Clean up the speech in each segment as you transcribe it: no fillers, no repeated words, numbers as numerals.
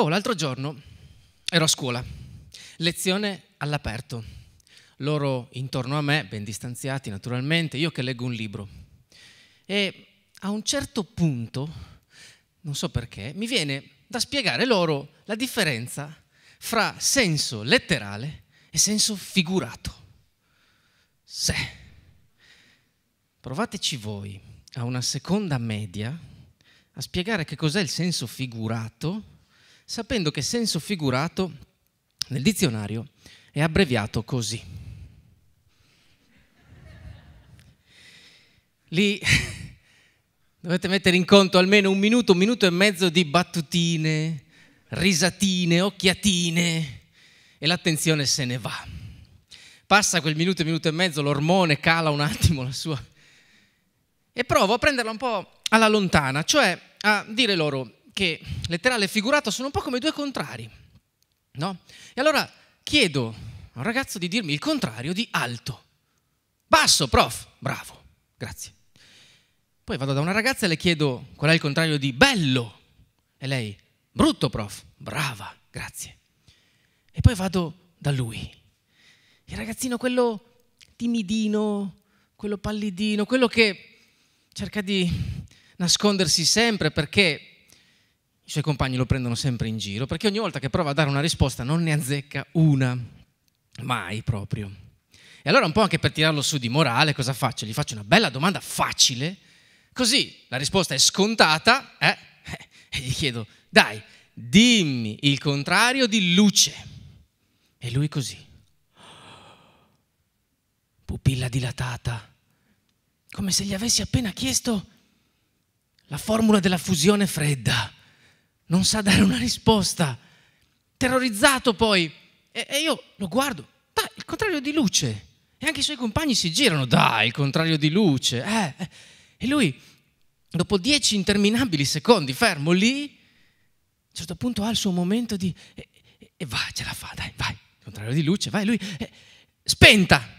Oh, l'altro giorno ero a scuola, lezione all'aperto. Loro intorno a me, ben distanziati naturalmente, io che leggo un libro. E a un certo punto, non so perché, mi viene da spiegare loro la differenza fra senso letterale e senso figurato. Se provateci voi a una seconda media a spiegare che cos'è il senso figurato, sapendo che senso figurato nel dizionario è abbreviato così. Lì dovete mettere in conto almeno un minuto e mezzo di battutine, risatine, occhiatine e l'attenzione se ne va. Passa quel minuto e mezzo, l'ormone cala un attimo la sua... E provo a prenderla un po' alla lontana, cioè a dire loro... che letterale e figurato sono un po' come due contrari, no? E allora chiedo a un ragazzo di dirmi il contrario di alto. Basso, prof, bravo, grazie. Poi vado da una ragazza e le chiedo qual è il contrario di bello. E lei, brutto, prof, brava, grazie. E poi vado da lui, il ragazzino quello timidino, quello pallidino, quello che cerca di nascondersi sempre perché... I suoi compagni lo prendono sempre in giro, perché ogni volta che prova a dare una risposta non ne azzecca una, mai proprio. E allora un po' anche per tirarlo su di morale, cosa faccio? Gli faccio una bella domanda facile, così la risposta è scontata, e gli chiedo, dai, dimmi il contrario di luce. E lui così, pupilla dilatata, come se gli avessi appena chiesto la formula della fusione fredda. Non sa dare una risposta, terrorizzato poi. E io lo guardo, dai, il contrario di luce. E anche i suoi compagni si girano, dai, il contrario di luce. E lui, dopo 10 interminabili secondi, fermo lì, a un certo punto ha il suo momento di... E va, ce la fa, dai, vai, il contrario di luce, vai, lui... spenta!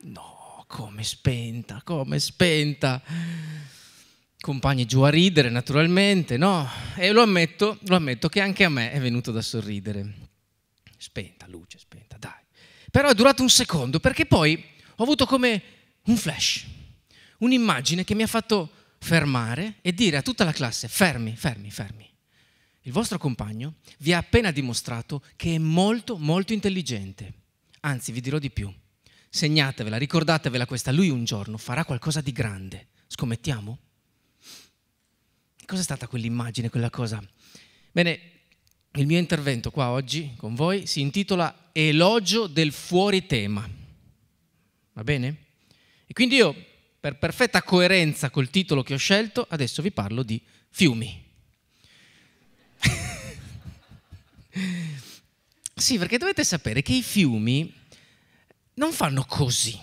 No, come spenta, come spenta... Compagni giù a ridere naturalmente, no? E lo ammetto che anche a me è venuto da sorridere. Spenta, luce, spenta, dai. Però è durato un secondo, perché poi ho avuto come un flash, un'immagine che mi ha fatto fermare e dire a tutta la classe, fermi, fermi, fermi. Il vostro compagno vi ha appena dimostrato che è molto, molto intelligente. Anzi, vi dirò di più. Segnatevela, ricordatevela questa, lui un giorno farà qualcosa di grande. Scommettiamo? Cos'è stata quell'immagine, quella cosa? Bene, il mio intervento qua oggi con voi si intitola Elogio del fuoritema. Va bene? E quindi io, per perfetta coerenza col titolo che ho scelto, adesso vi parlo di fiumi. Sì, perché dovete sapere che i fiumi non fanno così.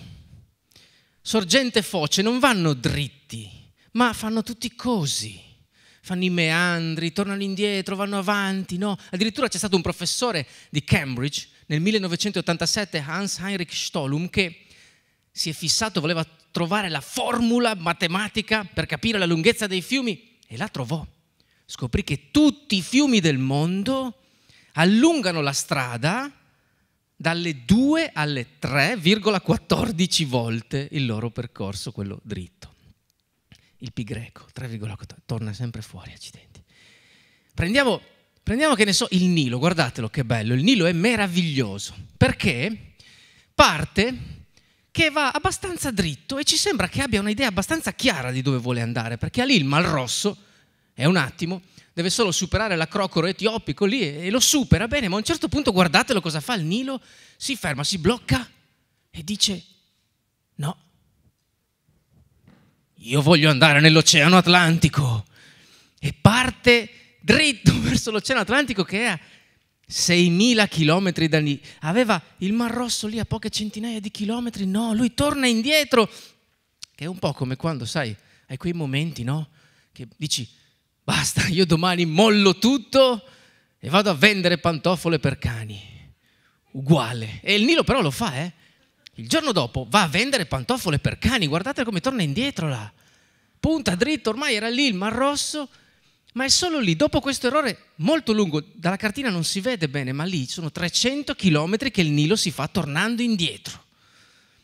Sorgente foce non vanno dritti, ma fanno tutti così. Fanno i meandri, tornano indietro, vanno avanti, no? Addirittura c'è stato un professore di Cambridge nel 1987, Hans Heinrich Stolum, che si è fissato, voleva trovare la formula matematica per capire la lunghezza dei fiumi e la trovò. Scoprì che tutti i fiumi del mondo allungano la strada dalle 2 alle 3,14 volte il loro percorso, quello dritto. Il pi greco, 3,4, torna sempre fuori, accidenti. Prendiamo che ne so, il Nilo, guardatelo che bello, il Nilo è meraviglioso, perché parte che va abbastanza dritto e ci sembra che abbia un'idea abbastanza chiara di dove vuole andare, perché ha lì il Mar Rosso, è un attimo, deve solo superare l'acrocoro etiopico lì e lo supera bene, ma a un certo punto guardatelo cosa fa il Nilo, si ferma, si blocca e dice no. Io voglio andare nell'Oceano Atlantico e parte dritto verso l'Oceano Atlantico che è a 6.000 chilometri da lì. Aveva il Mar Rosso lì a poche centinaia di chilometri, no, lui torna indietro, che è un po' come quando, sai, hai quei momenti, no, che dici basta, io domani mollo tutto e vado a vendere pantofole per cani, uguale. E il Nilo però lo fa, Il giorno dopo va a vendere pantofole per cani, guardate come torna indietro là. Punta dritto, ormai era lì il Mar Rosso, ma è solo lì, dopo questo errore molto lungo, dalla cartina non si vede bene, ma lì sono 300 chilometri che il Nilo si fa tornando indietro.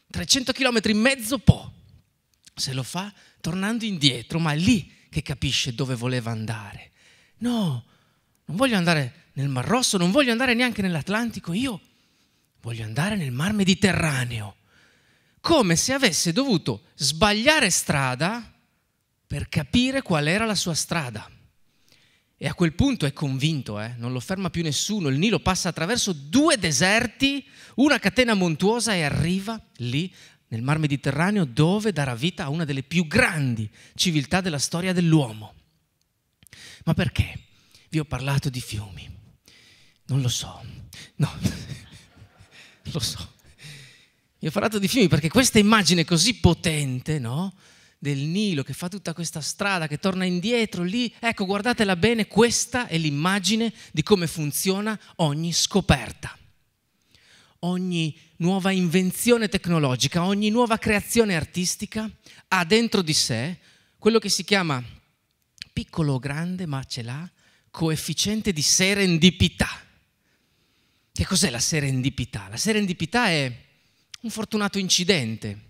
300 chilometri e mezzo po', se lo fa tornando indietro, ma è lì che capisce dove voleva andare. No, non voglio andare nel Mar Rosso, non voglio andare neanche nell'Atlantico, io voglio andare nel Mar Mediterraneo. Come se avesse dovuto sbagliare strada per capire qual era la sua strada. E a quel punto è convinto, non lo ferma più nessuno, il Nilo passa attraverso due deserti, una catena montuosa e arriva lì nel Mar Mediterraneo dove darà vita a una delle più grandi civiltà della storia dell'uomo. Ma perché vi ho parlato di fiumi? Non lo so, no, lo so. Vi ho parlato di fiumi perché questa immagine così potente, no? Del Nilo che fa tutta questa strada, che torna indietro lì, ecco, guardatela bene, questa è l'immagine di come funziona ogni scoperta, ogni nuova invenzione tecnologica, ogni nuova creazione artistica ha dentro di sé quello che si chiama, piccolo o grande, ma ce l'ha, coefficiente di serendipità. Che cos'è la serendipità? La serendipità è un fortunato incidente,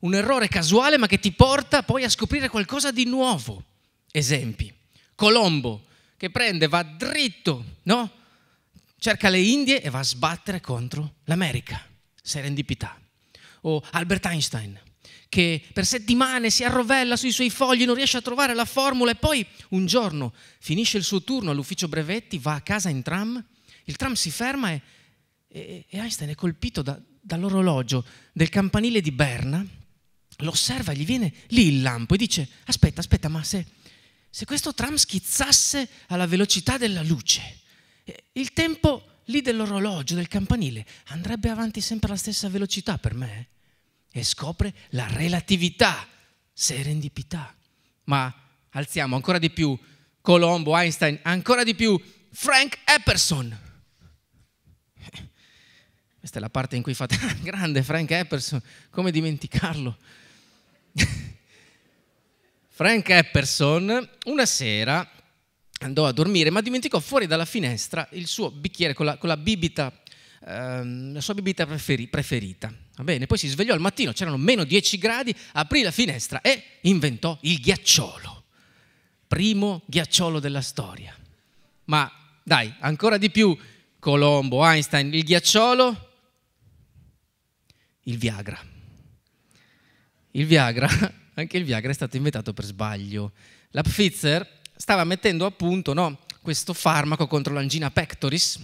un errore casuale ma che ti porta poi a scoprire qualcosa di nuovo. Esempi. Colombo che prende, va dritto, no? Cerca le Indie e va a sbattere contro l'America. Serendipità. O Albert Einstein che per settimane si arrovella sui suoi fogli, non riesce a trovare la formula e poi un giorno finisce il suo turno all'ufficio brevetti, va a casa in tram, il tram si ferma e Einstein è colpito dall'orologio del campanile di Berna. Lo osserva, gli viene lì il lampo e dice aspetta, ma se questo tram schizzasse alla velocità della luce, il tempo lì dell'orologio, del campanile, andrebbe avanti sempre alla stessa velocità per me? E scopre la relatività, serendipità. Ma alziamo ancora di più Colombo, Einstein, ancora di più Frank Epperson. Questa è la parte in cui fate grande Frank Epperson, come dimenticarlo? Frank Epperson una sera andò a dormire ma dimenticò fuori dalla finestra il suo bicchiere con la bibita, la sua bibita preferita. Va bene? Poi si svegliò al mattino, c'erano meno 10 gradi, aprì la finestra e inventò il ghiacciolo. Primo ghiacciolo della storia. Ma dai, ancora di più Colombo, Einstein, il ghiacciolo... Il Viagra. Il Viagra, anche il Viagra è stato inventato per sbaglio. La Pfizer stava mettendo a punto, no, questo farmaco contro l'angina pectoris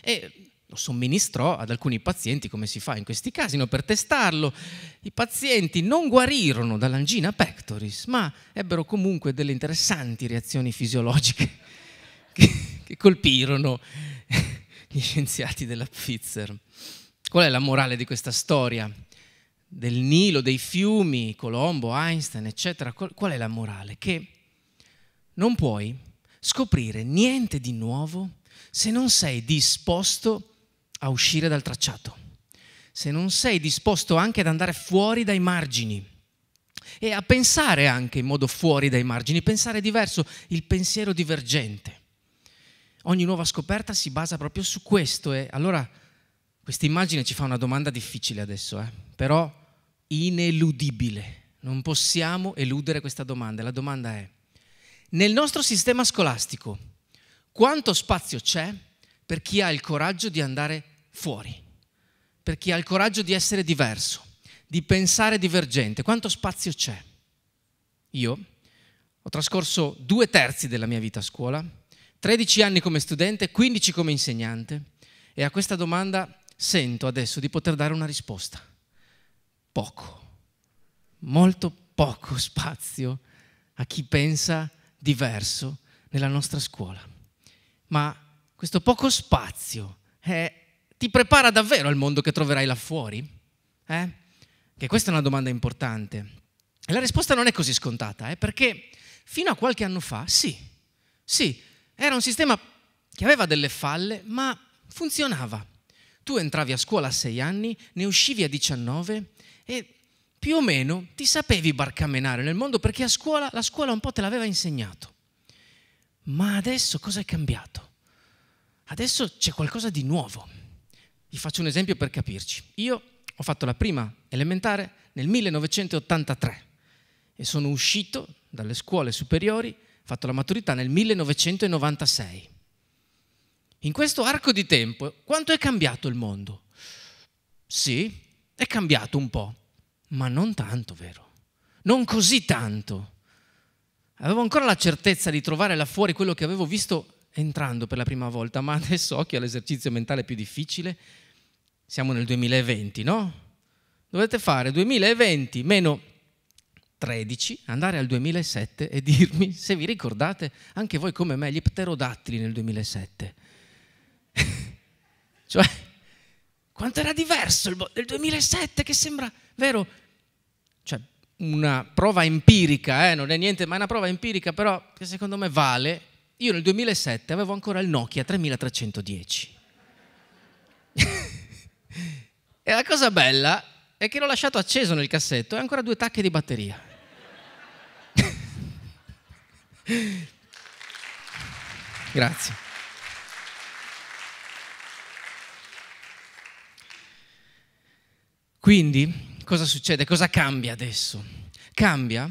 e lo somministrò ad alcuni pazienti, come si fa in questi casi, no, per testarlo. I pazienti non guarirono dall'angina pectoris, ma ebbero comunque delle interessanti reazioni fisiologiche che colpirono gli scienziati della Pfizer. Qual è la morale di questa storia? Del Nilo, dei fiumi, Colombo, Einstein, eccetera. Qual è la morale? Che non puoi scoprire niente di nuovo se non sei disposto a uscire dal tracciato, se non sei disposto anche ad andare fuori dai margini e a pensare anche in modo fuori dai margini, pensare diverso, il pensiero divergente. Ogni nuova scoperta si basa proprio su questo e allora... Questa immagine ci fa una domanda difficile adesso, però ineludibile. Non possiamo eludere questa domanda. La domanda è, nel nostro sistema scolastico, quanto spazio c'è per chi ha il coraggio di andare fuori? Per chi ha il coraggio di essere diverso, di pensare divergente? Quanto spazio c'è? Io ho trascorso 2/3 della mia vita a scuola, 13 anni come studente, 15 come insegnante e a questa domanda... Sento adesso di poter dare una risposta. Poco, molto poco spazio a chi pensa diverso nella nostra scuola. Ma questo poco spazio ti prepara davvero al mondo che troverai là fuori? Che questa è una domanda importante. E la risposta non è così scontata, perché fino a qualche anno fa, sì, era un sistema che aveva delle falle, ma funzionava. Tu entravi a scuola a 6 anni, ne uscivi a 19 e più o meno ti sapevi barcamenare nel mondo perché a scuola la scuola un po' te l'aveva insegnato. ma adesso cosa è cambiato? Adesso c'è qualcosa di nuovo. Vi faccio un esempio per capirci. Io ho fatto la prima elementare nel 1983 e sono uscito dalle scuole superiori, ho fatto la maturità nel 1996. In questo arco di tempo, quanto è cambiato il mondo? Sì, è cambiato un po', ma non tanto, vero? Non così tanto. Avevo ancora la certezza di trovare là fuori quello che avevo visto entrando per la prima volta, ma adesso occhio all'esercizio mentale più difficile. Siamo nel 2020, no? Dovete fare 2020 meno 13, andare al 2007 e dirmi se vi ricordate anche voi come me gli pterodattili nel 2007. Cioè, quanto era diverso il 2007 che sembra, vero? Cioè, una prova empirica, non è niente, ma è una prova empirica però che secondo me vale. Io nel 2007 avevo ancora il Nokia 3310. E la cosa bella è che l'ho lasciato acceso nel cassetto e ancora 2 tacche di batteria. Grazie. Quindi, cosa succede? Cosa cambia adesso? Cambia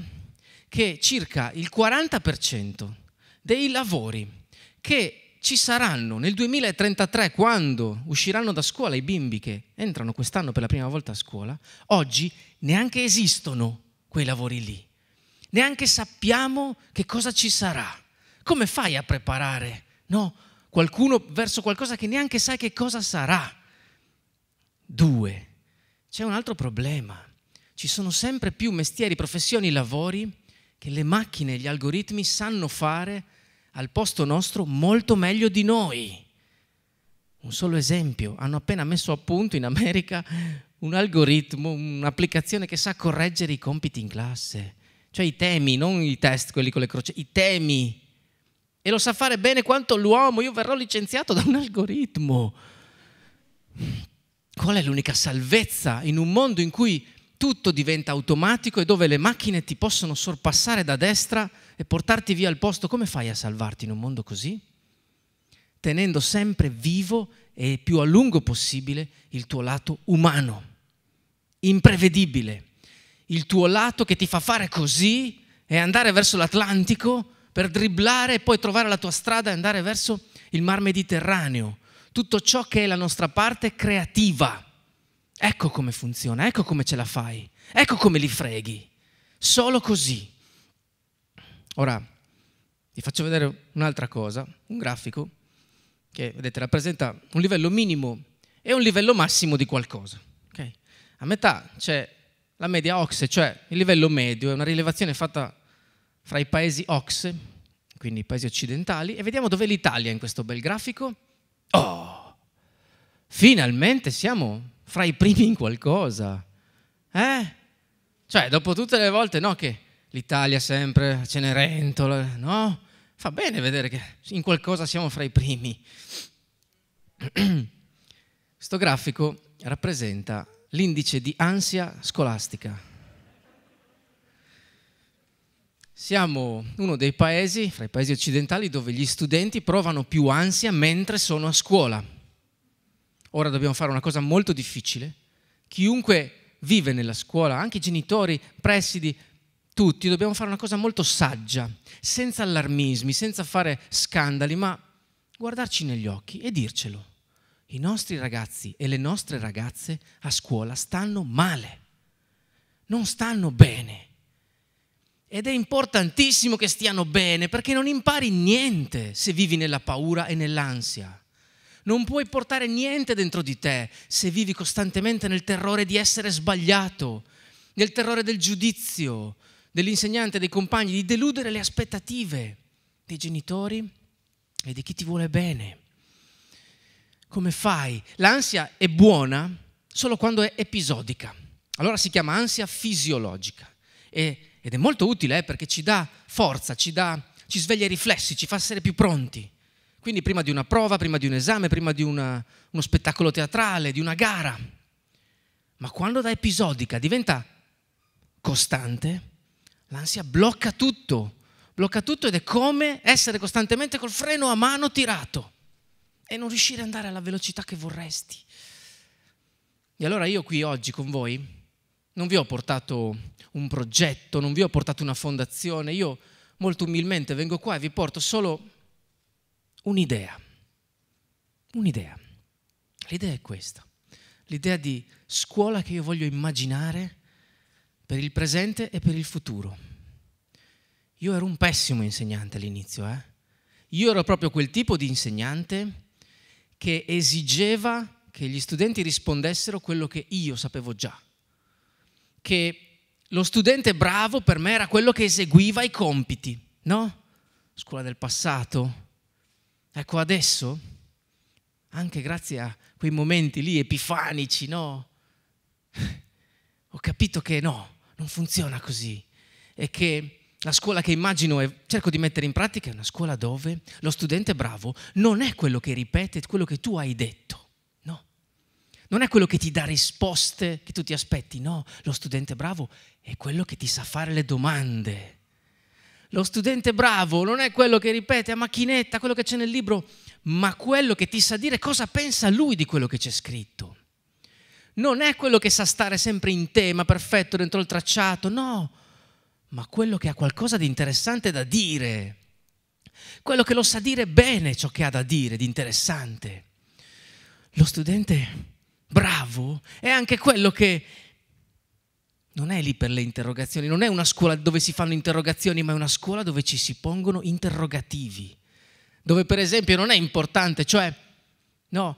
che circa il 40% dei lavori che ci saranno nel 2033, quando usciranno da scuola i bimbi che entrano quest'anno per la prima volta a scuola, oggi neanche esistono quei lavori lì. Neanche sappiamo che cosa ci sarà. Come fai a preparare, no, qualcuno verso qualcosa che neanche sai che cosa sarà? 2. C'è un altro problema. Ci sono sempre più mestieri, professioni, lavori che le macchine e gli algoritmi sanno fare al posto nostro molto meglio di noi. Un solo esempio: hanno appena messo a punto in America un algoritmo, un'applicazione che sa correggere i compiti in classe, cioè i temi, non i test, quelli con le croce, i temi, e lo sa fare bene quanto l'uomo. Io verrò licenziato da un algoritmo. Qual è l'unica salvezza in un mondo in cui tutto diventa automatico e dove le macchine ti possono sorpassare da destra e portarti via al posto? Come fai a salvarti in un mondo così? Tenendo sempre vivo e più a lungo possibile il tuo lato umano, imprevedibile. Il tuo lato che ti fa fare così e andare verso l'Atlantico per dribblare e poi trovare la tua strada e andare verso il Mar Mediterraneo. Tutto ciò che è la nostra parte creativa. Ecco come funziona, ecco come ce la fai, ecco come li freghi. Solo così. Ora, vi faccio vedere un'altra cosa, un grafico che, vedete, rappresenta un livello minimo e un livello massimo di qualcosa. Okay? A metà c'è la media OCSE, cioè il livello medio, è una rilevazione fatta fra i paesi OCSE, quindi i paesi occidentali, e vediamo dov'è l'Italia in questo bel grafico. Oh, finalmente siamo fra i primi in qualcosa, eh? Cioè, dopo tutte le volte, no, che l'Italia sempre Cenerentola, no? Fa bene vedere che in qualcosa siamo fra i primi. Questo grafico rappresenta l'indice di ansia scolastica. Siamo uno dei paesi, fra i paesi occidentali, dove gli studenti provano più ansia mentre sono a scuola. Ora dobbiamo fare una cosa molto difficile. Chiunque vive nella scuola, anche i genitori, presidi, tutti, dobbiamo fare una cosa molto saggia, senza allarmismi, senza fare scandali, ma guardarci negli occhi e dircelo. I nostri ragazzi e le nostre ragazze a scuola stanno male, non stanno bene. Ed è importantissimo che stiano bene, perché non impari niente se vivi nella paura e nell'ansia. Non puoi portare niente dentro di te se vivi costantemente nel terrore di essere sbagliato, nel terrore del giudizio, dell'insegnante, dei compagni, di deludere le aspettative dei genitori e di chi ti vuole bene. Come fai? L'ansia è buona solo quando è episodica. Allora si chiama ansia fisiologica. Ed è molto utile, perché ci dà forza, ci sveglia i riflessi, ci fa essere più pronti. Quindi prima di una prova, prima di un esame, prima di uno spettacolo teatrale, di una gara. Ma quando da episodica diventa costante, l'ansia blocca tutto, blocca tutto ed è come essere costantemente col freno a mano tirato e non riuscire ad andare alla velocità che vorresti. E allora io qui oggi con voi non vi ho portato un progetto, non vi ho portato una fondazione, io molto umilmente vengo qua e vi porto solo un'idea. Un'idea. L'idea è questa, l'idea di scuola che io voglio immaginare per il presente e per il futuro. Io ero un pessimo insegnante all'inizio, Io ero proprio quel tipo di insegnante che esigeva che gli studenti rispondessero quello che io sapevo già. Che lo studente bravo per me era quello che eseguiva i compiti, no? Scuola del passato. Ecco, adesso, anche grazie a quei momenti lì epifanici, no? Ho capito che no, non funziona così. E che la scuola che immagino e cerco di mettere in pratica è una scuola dove lo studente bravo non è quello che ripete quello che tu hai detto. Non è quello che ti dà risposte che tu ti aspetti, no, lo studente bravo è quello che ti sa fare le domande. Lo studente bravo non è quello che ripete a macchinetta quello che c'è nel libro, ma quello che ti sa dire cosa pensa lui di quello che c'è scritto. Non è quello che sa stare sempre in tema, perfetto, dentro il tracciato, no, ma quello che ha qualcosa di interessante da dire. Quello che lo sa dire bene ciò che ha da dire, di interessante. Lo studente bravo è anche quello che non è lì per le interrogazioni, non è una scuola dove si fanno interrogazioni, ma è una scuola dove ci si pongono interrogativi, dove per esempio non è importante, cioè, no,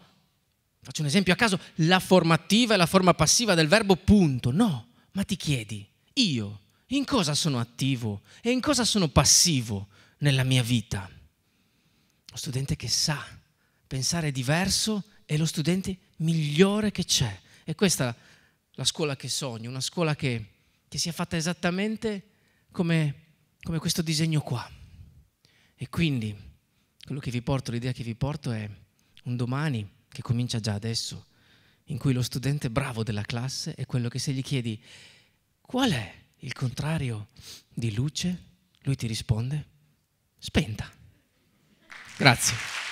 faccio un esempio a caso, la formativa e la forma passiva del verbo punto, no, ma ti chiedi, io in cosa sono attivo e in cosa sono passivo nella mia vita? Lo studente che sa pensare diverso è lo studente migliore che c'è. E questa è la scuola che sogno, una scuola che sia fatta esattamente come questo disegno qua. E quindi quello che vi porto, l'idea che vi porto è un domani che comincia già adesso, in cui lo studente bravo della classe è quello che se gli chiedi qual è il contrario di luce, lui ti risponde spenta. Grazie.